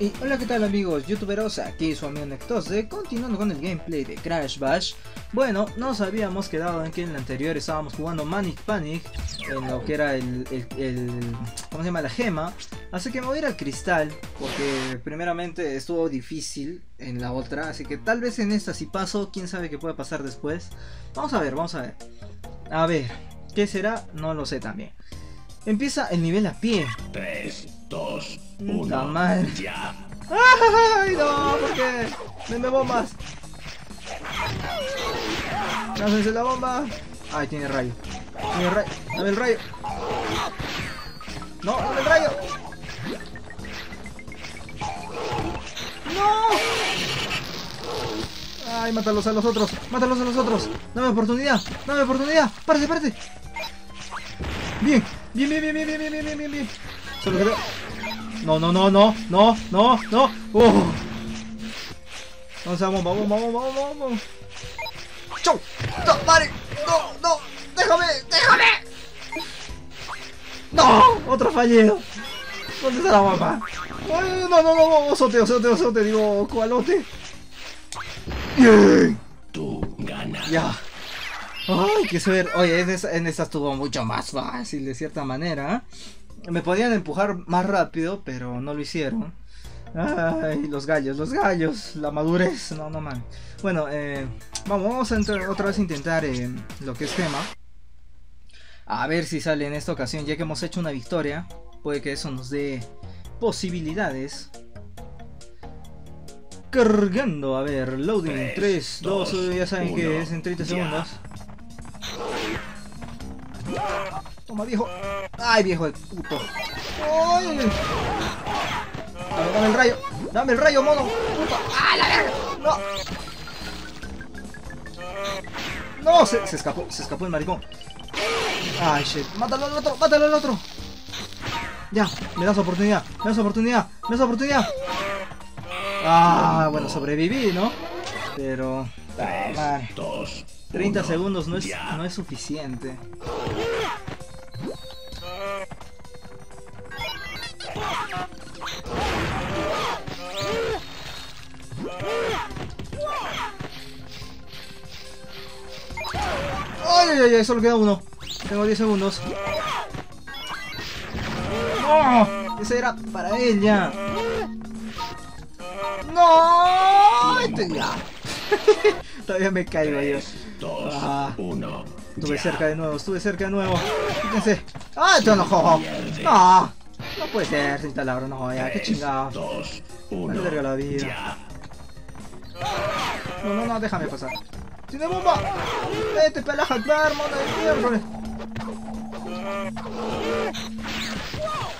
Y hola, ¿qué tal amigos youtuberos? Aquí su amigo Nectosde, continuando con el gameplay de Crash Bash. Bueno, nos habíamos quedado en que en el anterior estábamos jugando Manic Panic, en lo que era ¿cómo se llama? La gema. Así que me voy a ir al cristal, porque primeramente estuvo difícil en la otra, así que tal vez en esta si paso, quién sabe qué puede pasar después. Vamos a ver, vamos a ver. A ver, ¿qué será? No lo sé también. Empieza el nivel a pie. 3, 2, 1. La madre. Ya. ¡Ay, no! ¿Por qué? ¡Denme bombas! ¡Láncense la bomba! ¡Ay, tiene rayo! ¡Tiene rayo! ¡Dame el rayo! ¡No! ¡Dame el rayo! ¡No! ¡Ay, mátalos a los otros! ¡Mátalos a los otros! ¡Dame oportunidad! ¡Dame oportunidad! ¡Párate, párate! ¡Bien! Bien, bien, bien, bien, bien, bien, bien, bien, bien. Solo que... No, no, no, no, no, no, no. Vamos a bomba, bomba, bomba, bomba, bomba. ¡Chau! ¡No, pare! ¡No, no! ¡Déjame! ¡Déjame! ¡No! ¡Otro fallido! ¿Dónde está la bomba? ¡No, no, no, no! ¡Soteo, soteo, soteo! Digo, cualote. Tú ganas. Ya. Ay, qué suerte. Oye, en esta estuvo mucho más fácil de cierta manera. Me podían empujar más rápido, pero no lo hicieron. Ay, los gallos, la madurez, no, no man. Bueno, vamos a otra vez a intentar lo que es gema. A ver si sale en esta ocasión, ya que hemos hecho una victoria. Puede que eso nos dé posibilidades. Cargando, a ver, loading, 3, 2, ya saben que es en 30 segundos. Toma, viejo. Ay, viejo de puto. Ay. Dame el rayo. Dame el rayo, mono. Puto. ¡Ah, la verga! No. No, se escapó. Se escapó el maricón. Ay, shit. Mátalo al otro. Mátalo al otro. Ya. Me das oportunidad. Me das oportunidad. Me das oportunidad. Ah, bueno, sobreviví, ¿no? Pero... Ah, 30 segundos no es suficiente. Ay, ay, ay, solo queda uno. Tengo 10 segundos. ¡No! Ese era para ella. ¡No! Todavía me caigo yo. 2, 1. Estuve cerca de nuevo, estuve cerca de nuevo. Fíjense. ¡Ah, esto no jojo! ¡No! No puede ser, sin taladro, no, ya, qué chingado. 2, 1. Me larga la vida. Ya. No, no, no, déjame pasar. ¡Tiene bomba! ¡Vete para la jacar, mano de miércoles!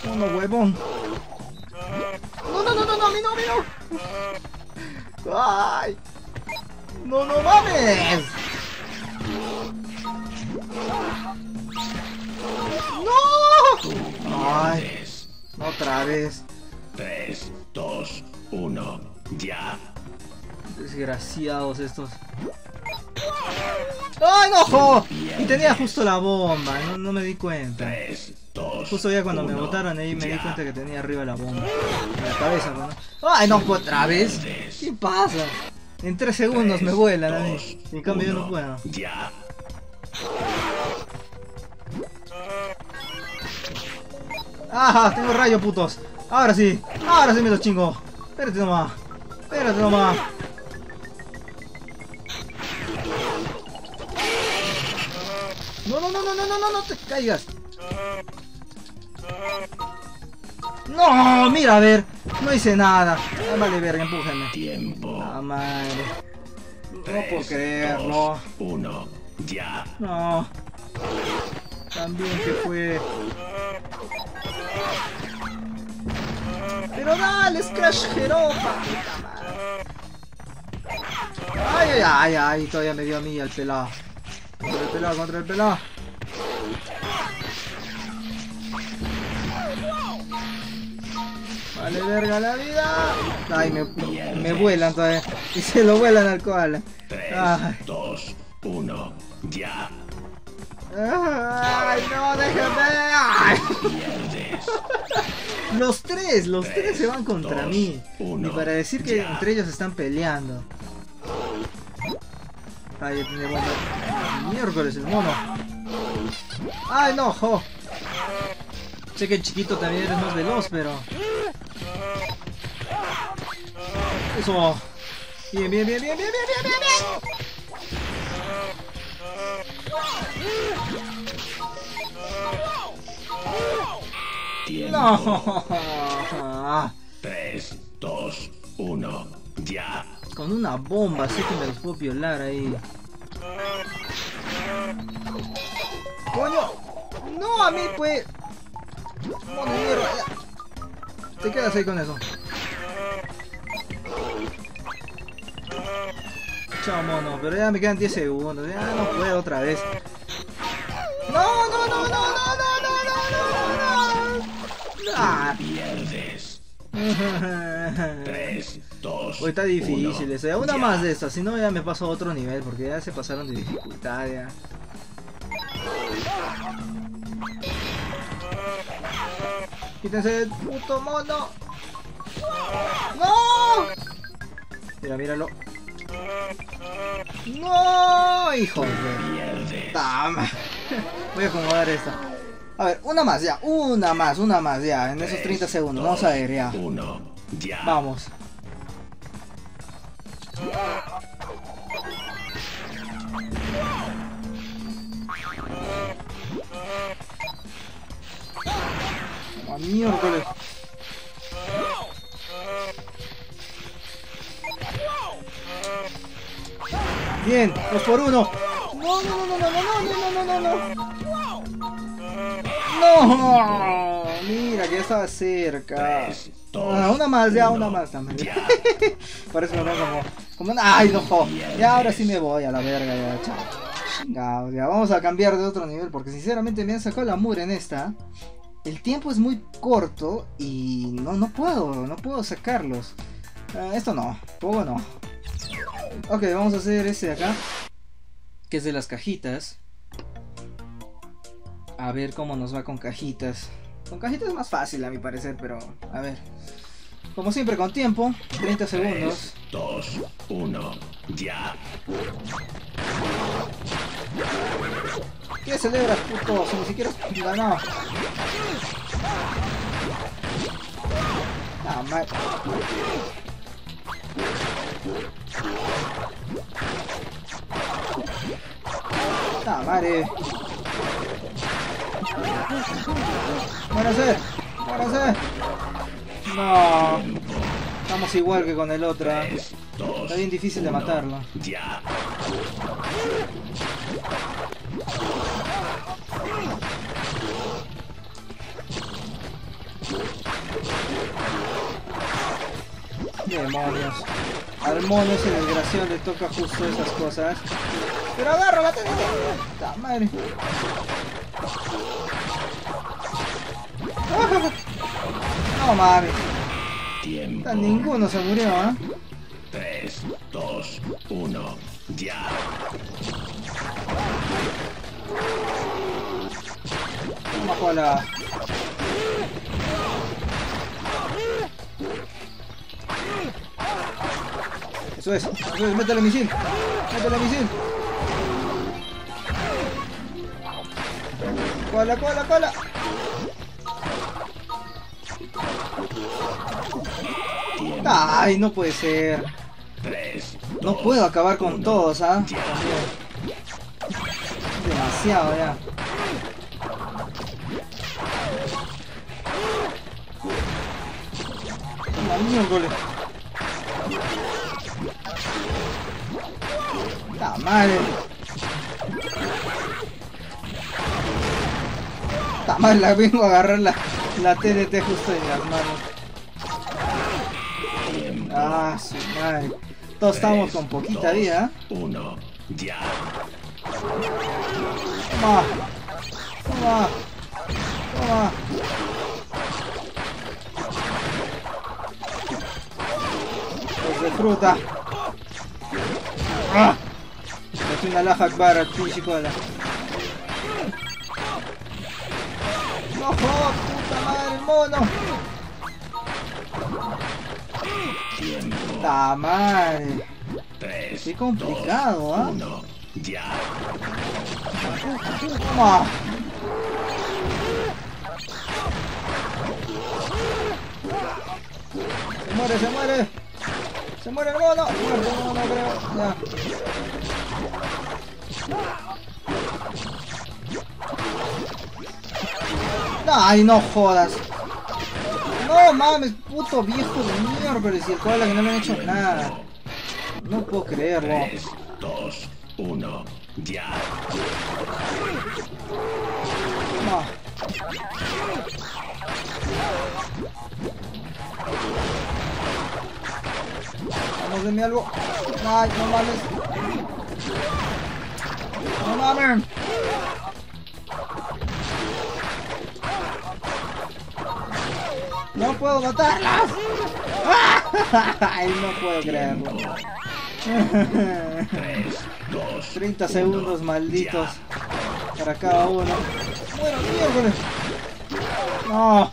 ¡Mono huevón! ¡No, no, no, no, no, a mí no, a mí no! ¡Ay! ¡No, no mames! ¡No! ¡Ay! Otra vez. 3, 2, 1. ¡Ya! Desgraciados estos. ¡Ay, no! Y tenía justo la bomba, no me di cuenta. 3, 2, justo ya cuando 1, me botaron ahí me di cuenta que tenía arriba la bomba. En la cabeza, ¿no? ¡Ay, no! ¡Otra vez! ¿Qué pasa? En 3 segundos 3, me vuelan a mí. En cambio 1, yo no puedo. Ya. ¡Ah! Tengo rayo, putos. Ahora sí me los chingo. Espérate nomás. Espérate nomás. No, no, no, no, no, no, no, no te caigas. No, mira, a ver. No hice nada. Ah, vale, verga, empújenme. Tiempo. Ah, madre. No puedo creerlo. 2, 1. Ya. No. También que fue. Pero dale, Crash Jeropa. Ay, ay, ay, ay, todavía me dio a mí al pelado. Contra el pelado, contra el pelado. Vale, verga la vida. Ay, me vuelan todavía. Y se lo vuelan al koala. 3, 2, 1, ya. Ay, no, déjame. Ay. Los tres se van contra mí. Ni para decir que entre ellos están peleando. Ay, ya tiene bomba. Miércoles, el mono. Ay, no, jo. Sé que el chiquito también eres más veloz, pero... Eso. Bien, bien, bien, bien, bien, bien, bien, bien. No. 3, 2, 1, ya. Con una bomba, sé que me los puedo violar ahí. ¡Coño! ¡No, a mí, pues! ¡Mono de mierda! Ya. Te quedas ahí con eso. Chao, mono, pero ya me quedan 10 segundos. Ya no puedo otra vez. ¡No, no, no, no, no, no, no, no, no! ¡Ah! ¡Pierdes! 3, 2, está difícil eso. Una más de estas, si no ya me paso a otro nivel, porque ya se pasaron de dificultad ya. ¡Quítense el puto mono! ¡No! Mira, míralo. ¡No! ¡Hijo de puta! Voy a acomodar esta. A ver, una más ya. Una más ya. En esos 30 segundos. Vamos a ver ya. Vamos. ¡Oh, miércoles! Bien, 2 por 1. No, no, no, no, no, no, no, no, no, no. No, mira que ya estaba cerca. Una más, ya, una más también. Parece que me pongo como una... ¡Ay, no! Ya ahora sí me voy a la verga, ya, chao. Ya, vamos a cambiar de otro nivel porque sinceramente me han sacado la mura en esta. El tiempo es muy corto y no puedo sacarlos. Esto no, poco no. Ok, vamos a hacer este de acá, que es de las cajitas. A ver cómo nos va con cajitas. Con cajitas es más fácil a mi parecer, pero a ver. Como siempre con tiempo, 30 segundos. 3, 2, 1, ya. ¿Qué celebras, puto? Si ni siquiera has ganado. Ah, mal. ¡Ah, madre! ¡Muérase! ¡Muérase! ¡No! Estamos igual que con el otro. Está bien difícil de matarlo. ¡Ya! Demonios. Al mono ese desgraciado le toca justo esas cosas. Pero agarro, mate, ¡ah, madre! No mames. Tiempo. Ninguno se murió, ¿eh? 3, 2, 1, ya. Bajo a la... Eso es, métele misil, métele misil. Cola, cola, cola. Ay, no puede ser. No puedo acabar con todos, ¿ah? Demasiado ya. Maldito gole. ¡La madre! ¡La madre! La vengo a agarrar la TNT justo en las manos. ¡Ah, su madre! Todos estamos con poquita vida. ¡Uno! ¡Ya! ¡Toma! ¡Toma! ¡Toma! ¡Los de fruta! ¡Ah! Es una laja akbar al pinche cola. ¡No, puta madre, el mono. Está mal. Qué complicado, ¿ah? Ya. Toma. Se muere, se muere. Se muere el mono. Muerto el mono, creo. Ya. Ay, no jodas. No mames, puto viejo de miércoles y el cual que no me han hecho nada. No puedo creerlo. 3, 2, 1, ya. No. Vamos, denme algo. Ay, no mames. No mames. ¡No puedo matarlas! ¡Ay, no puedo creerlo! 30 segundos malditos para cada uno. ¡Bueno, miércoles! ¡No!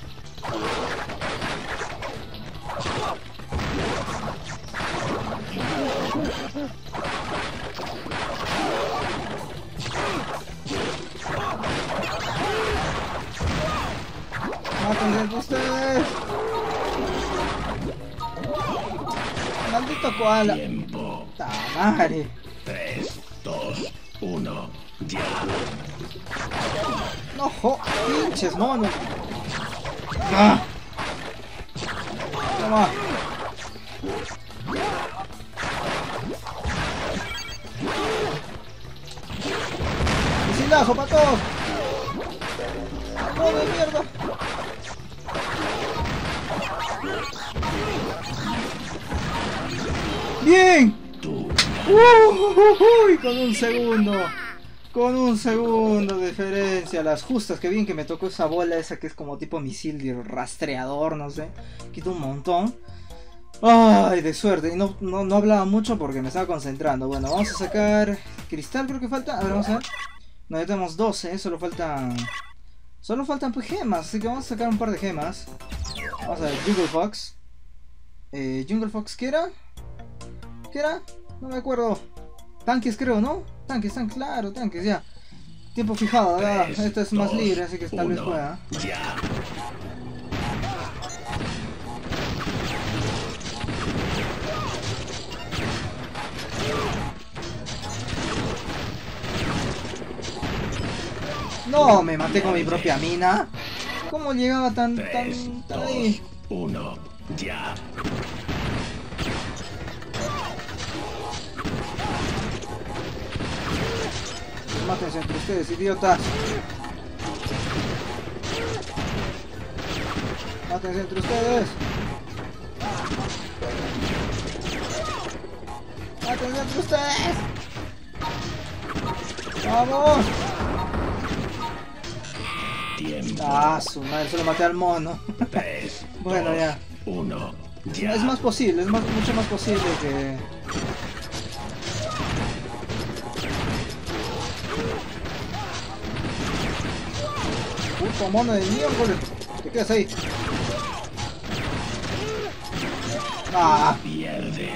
¡Mátense ustedes! ¡Maldito koala! ¡Tamare! 3, 2, 1, ya. ¡No jo! ¡Pinches monos! ¡Ah! ¡Toma! ¡Silajo para todos! ¡No de mierda! ¡Bien! ¡Uy! Con un segundo de diferencia, las justas, que bien que me tocó esa bola esa que es como tipo misil de rastreador, no sé. Quito un montón. Ay, de suerte, y no hablaba mucho porque me estaba concentrando. Bueno, vamos a sacar cristal, creo que falta. A ver, vamos a ver. No, ya tenemos 12, solo faltan pues gemas, así que vamos a sacar un par de gemas. Vamos a ver, Jungle Fox. Jungle Fox, ¿qué era? ¿Qué era? No me acuerdo. Tanques, creo, ¿no? Tanques, tan claro, tanques, ya. Tiempo fijado, ¿verdad? Esto es más libre, así que tal vez pueda. No, me maté con mi propia mina. ¿Cómo llegaba tan ahí? 3, 2, 1, ya. Mátense entre ustedes, idiotas. Mátense entre ustedes. Mátense entre ustedes. ¡Vamos! Tiempo. Ah, su madre, solo maté al mono. 3, bueno, 2, ya. 1, ya. Es más posible, mucho más posible que... Puto mono de miércoles, te quedas ahí. Ah,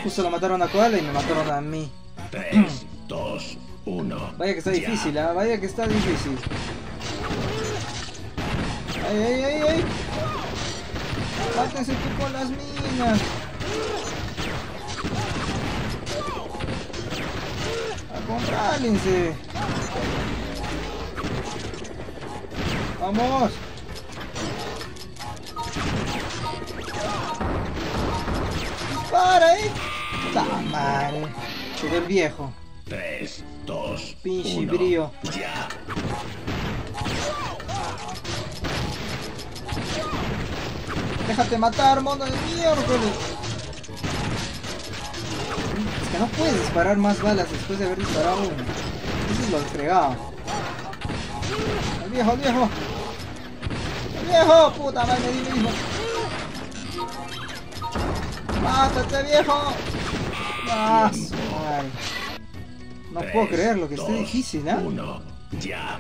justo lo mataron a Koala y me mataron a mí. 3, 2, 1. Vaya que está difícil, ¿eh? Vaya que está difícil. ¡Ay, ay, ay, ay! ¡Mátense tú con las minas! ¡Acompáñense! ¡Vamos! ¡Para, eh! ¡Ta madre! Quedó el viejo. 3, 2, 1. Pinche brío. Ya. ¡Déjate matar, mono de miércoles! Es que no puedes disparar más balas después de haber disparado uno. Eso es lo fregado. ¡El viejo, el viejo! ¡El viejo! ¡Puta madre, me di mismo! ¡Mátate, viejo! ¡Ah, su madre! No puedo creer lo que esté difícil, ¿eh? 1, ya.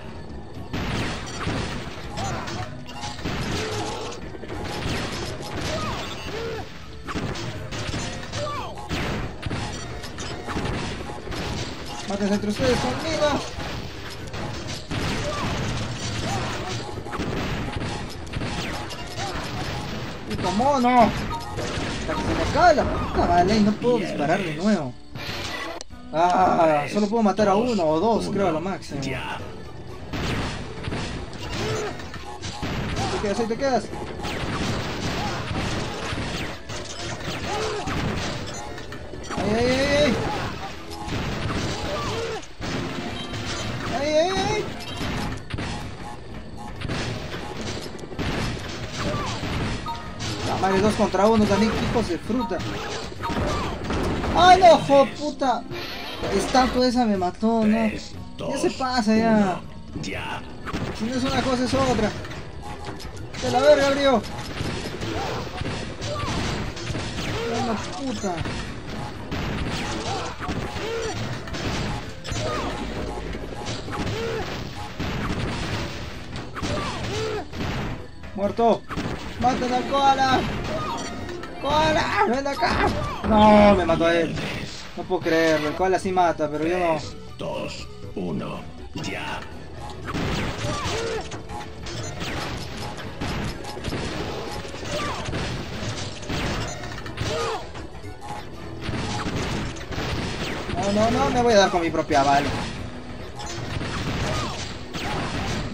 para que se retrocede conmigo. ¡Puto mono! Hasta que se me acabe la puta bala y no puedo disparar de nuevo. Ah, solo puedo matar a uno o dos, creo, a lo máximo. Ahí te quedas, ahí te quedas. ¡Ay, ay, ay! ¡Ay, ay, ay! La madre, 2 contra 1, también hijos de fruta. ¡Ay, no, jo, puta! La estatua esa me mató, ¿no? Ya se pasa, ya. Si no es una cosa, es otra. ¡De la verga, abrió! ¡Ay, la puta! Muerto. Mátalo al koala. Koala, ven acá. No, me mató a él. No puedo creerlo. El koala sí mata, pero yo no. 3, 2, 1, ya. No, no, no, me voy a dar con mi propia bala.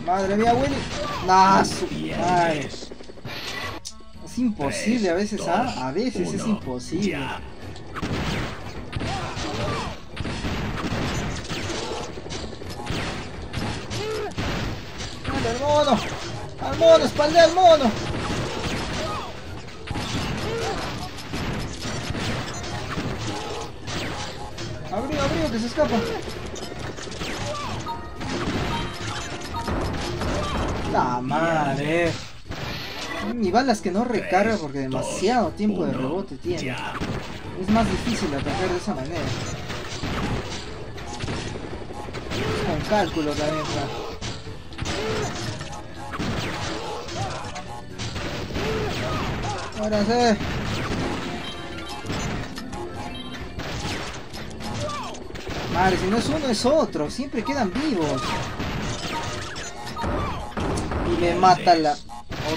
Madre mía, Willy. Ay, es imposible a veces, ¿ah? A veces es imposible. ¡Dale al mono! ¡Al mono! ¡Espaldea al mono! ¡Abrió, abrió, que se escapa! ¡La madre! Mi balas que no recarga porque demasiado tiempo de rebote tiene. Es más difícil atacar de esa manera. Con cálculo también, ¿no? Ahora sí. Madre, si no es uno es otro. Siempre quedan vivos. Y me mata la...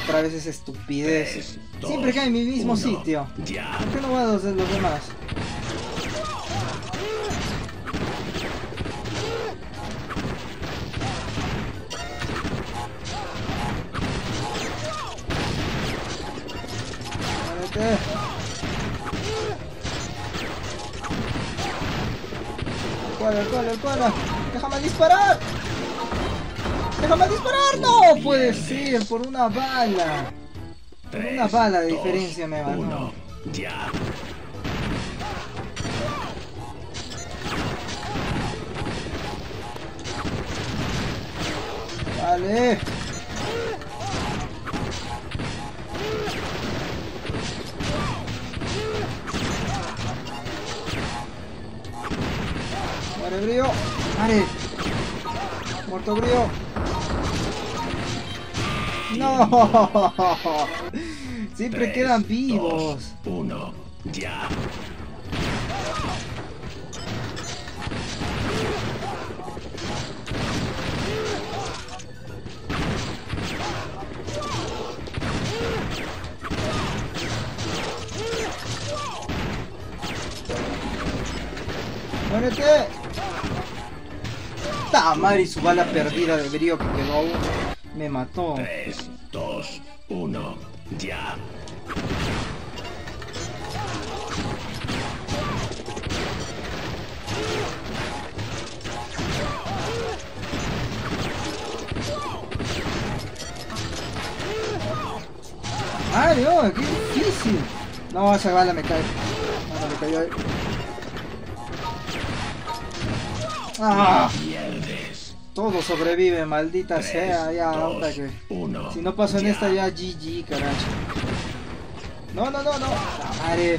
Otra vez esa estupidez. Siempre cae en mi mismo sitio. ¿Por qué no va a los demás? Muérete. El cuadro. ¡Déjame disparar! ¡Déjame disparar! ¡No puede ser! ¡Por una bala! Por una bala de diferencia me va, ¿no? ¡Ya! ¡Vale! ¡Muere, Brío! ¡Vale! ¡Muerto, Brío! No, siempre 3, quedan vivos. 2, 1, ya. Muérete. Tamari, su bala perdida de brío que quedó aún. Me mató. 3, 2, 1, ya. Mario, qué difícil. No, esa bala me cae. No, me cayó ahí. Ah. Todo sobrevive, maldita 3, sea, ya, 2, onda que... 1, si no paso ya. En esta ya, GG, carajo. No. ¡Madre!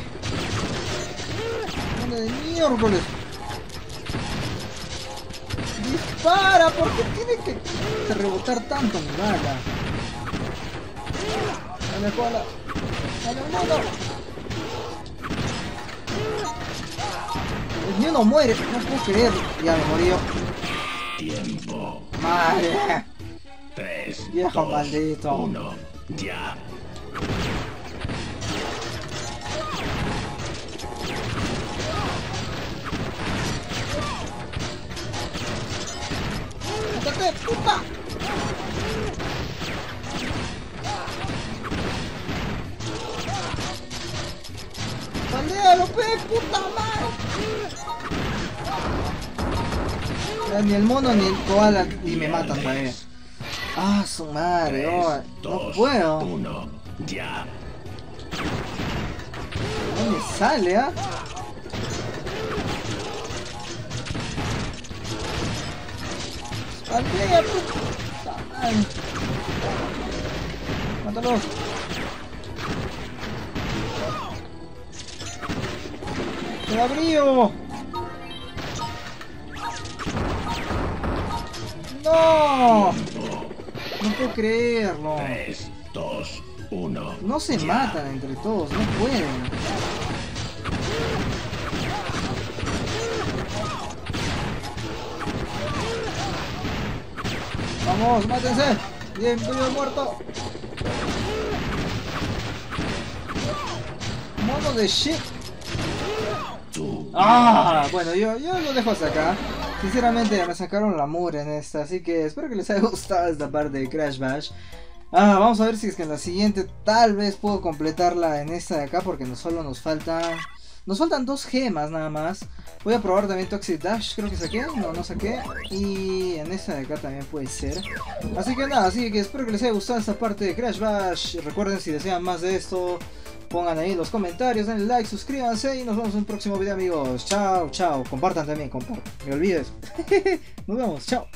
¡Dónde de miércoles! ¡Dispara! ¿Por qué tiene que rebotar tanto mi bala? ¡Dale, cola! ¡Dale, mono! ni uno muere, no puedo creer. Ya me murió. Tiempo. Madre. 3. Viejo maldito. 1. Ya. ¡Ataque, puta! ¡Lo ve, puta madre! Ni el mono ni el koala y me matan también. ¡Ah, su madre! Oh, ¡no puedo! ¡No me sale, ah! ¡Espaldea, puta madre! ¡Mátalo! ¡Te abrió! ¡No! No puedo creerlo. 3, 2, 1. No se matan entre todos, no pueden. ¡Vamos, mátense! ¡Bien, vivo y muerto! ¡Mono de shit! Ah, bueno, yo lo dejo hasta acá. Sinceramente me sacaron la mura en esta, así que espero que les haya gustado esta parte de Crash Bash. Vamos a ver si es que en la siguiente tal vez puedo completarla en esta de acá, porque solo nos faltan 2 gemas nada más. Voy a probar también Toxic Dash, creo que saqué, no saqué. Y en esta de acá también puede ser. Así que nada, así que espero que les haya gustado esta parte de Crash Bash. Recuerden, si desean más de esto, pongan ahí los comentarios, denle like, suscríbanse y nos vemos en un próximo video, amigos. Chao, chao. Compartan también, compartan. Me olvides. Nos vemos, chao.